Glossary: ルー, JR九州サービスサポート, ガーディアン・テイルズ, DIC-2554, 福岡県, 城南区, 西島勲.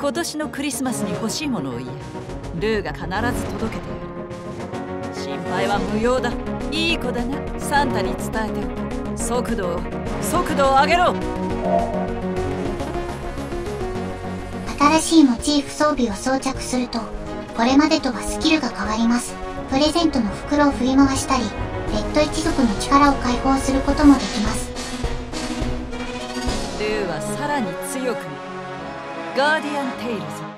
今年のクリスマスに欲しいものを言え。ルーが必ず届けてやる。心配は無用だ。いい子だな。サンタに伝えて。速度を上げろ。新しいモチーフ装備を装着すると、これまでとはスキルが変わります。プレゼントの袋を振り回したり、レッド一族の力を解放することもできます。ルーはさらに強くなる。ガーディアン・テイルズ。